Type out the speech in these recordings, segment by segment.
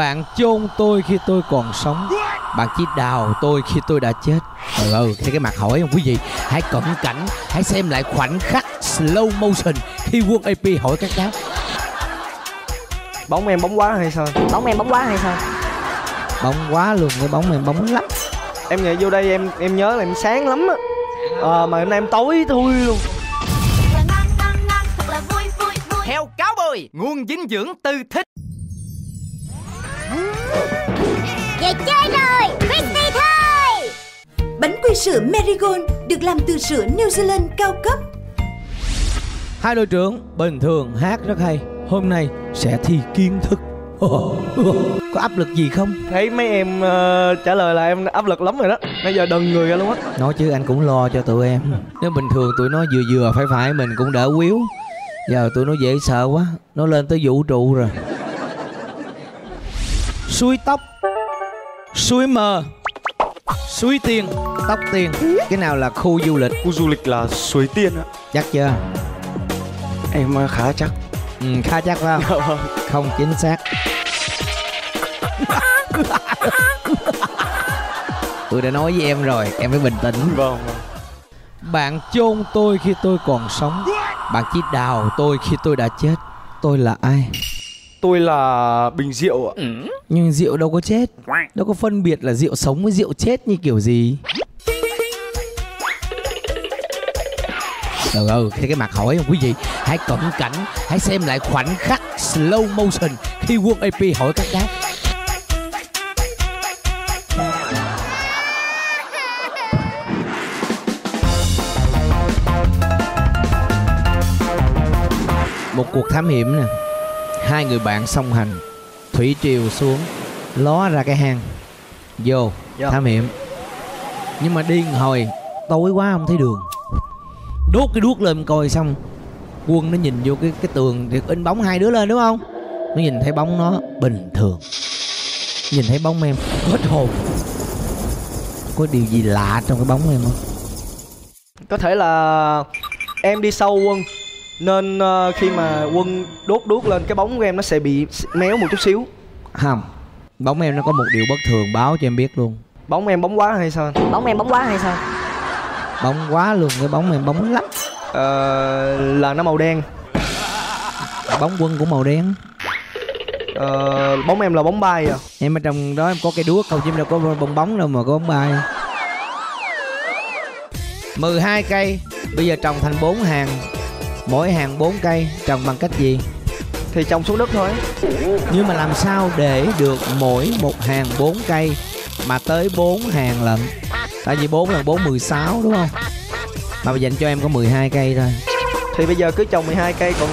bạn chôn tôi khi tôi còn sống, bạn chỉ đào tôi khi tôi đã chết. Thế cái mặt hỏi không quý vị? Hãy cận cảnh, hãy xem lại khoảnh khắc slow motion khi Quân AP hỏi các đáp. Bóng em bóng quá hay sao? Bóng em bóng quá hay sao? Bóng quá luôn, cái bóng em bóng lắm. Em nghĩ vô đây em nhớ là em sáng lắm á. Mà hôm nay em tối thui luôn. Theo cáo bồi, nguồn dinh dưỡng từ thích. Về chơi rồi, Vicky thôi. Bánh quy sữa Marigold được làm từ sữa New Zealand cao cấp. Hai đội trưởng bình thường hát rất hay, hôm nay sẽ thi kiến thức. Có áp lực gì không? Thấy mấy em trả lời là em áp lực lắm rồi đó. Bây giờ đần người ra luôn á. Nói chứ anh cũng lo cho tụi em. Nếu bình thường tụi nó vừa vừa phải phải mình cũng đỡ quýu. Giờ tụi nó dễ sợ quá, nó lên tới vũ trụ rồi. Suối tóc, suối mờ, Suối Tiên, tóc tiên. Cái nào là khu du lịch? Khu du lịch là Suối Tiên á. Chắc chưa? Em khá chắc. Ừ, khá chắc phải không? Không chính xác. Tôi đã nói với em rồi, em phải bình tĩnh. Vâng. Bạn chôn tôi khi tôi còn sống, bạn chỉ đào tôi khi tôi đã chết. Tôi là ai? Tôi là bình rượu ạ. Nhưng rượu đâu có chết. Đâu có phân biệt là rượu sống với rượu chết như kiểu gì. Thế cái mặt hỏi không quý vị? Hãy cận cảnh, hãy xem lại khoảnh khắc slow motion khi Quân AP hỏi các đáp. Một cuộc thám hiểm nè. Hai người bạn song hành, thủy triều xuống, ló ra cái hang, vô thám hiểm. Nhưng mà điên hồi, tối quá không thấy đường. Đốt cái đuốc lên coi xong, Quân nó nhìn vô cái tường thì in bóng hai đứa lên đúng không? Nó nhìn thấy bóng nó bình thường. Nhìn thấy bóng em hết hồn. Có điều gì lạ trong cái bóng em không? Có thể là em đi sau Quân, nên khi mà Quân đốt đuốc lên cái bóng của em nó sẽ bị méo một chút xíu. Không, bóng em nó có một điều bất thường báo cho em biết luôn. Bóng em bóng quá hay sao? Bóng em bóng quá hay sao? Bóng quá luôn, cái bóng em bóng lắm. Là nó màu đen. Bóng Quân cũng màu đen. Bóng em là bóng bay à? Em ở trong đó em có cây đuốc, không chứ đâu có bóng đâu mà có bóng bay. 12 cây, bây giờ trồng thành 4 hàng. Mỗi hàng 4 cây, trồng bằng cách gì? Thì trồng xuống đất thôi. Nhưng mà làm sao để được mỗi một hàng 4 cây mà tới 4 hàng lận? Tại vì 4 lần 4 16 đúng không? Mà dành cho em có 12 cây thôi. Thì bây giờ cứ trồng 12 cây, còn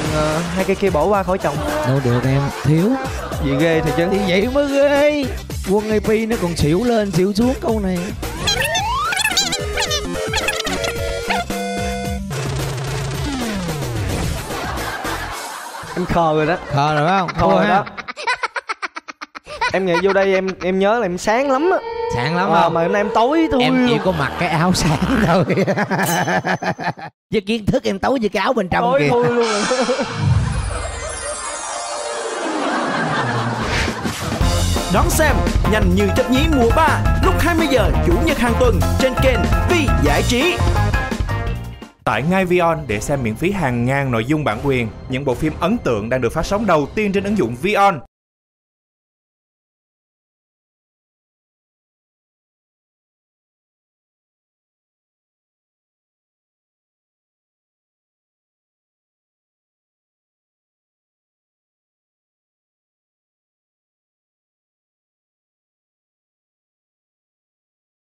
2 cây kia bỏ qua khỏi trồng. Đâu được em, thiếu. Gì ghê thì chứ. Thì vậy mới ghê. Quân AP nó còn xỉu lên xỉu xuống câu này. Em khờ rồi đó. Khờ rồi phải không? Khờ rồi đó. Em nghĩ vô đây em nhớ là em sáng lắm á. Sáng lắm không? Mà hôm nay em tối thôi. Em chỉ có mặc cái áo sáng thôi. Với kiến thức em tối với cái áo bên trong tối kìa. Tối thôi luôn. Đón xem Nhanh Như Chớp Nhí mùa 3 lúc 20 giờ chủ nhật hàng tuần trên kênh Vi Giải Trí. Tải ngay Vion để xem miễn phí hàng ngàn nội dung bản quyền. Những bộ phim ấn tượng đang được phát sóng đầu tiên trên ứng dụng Vion.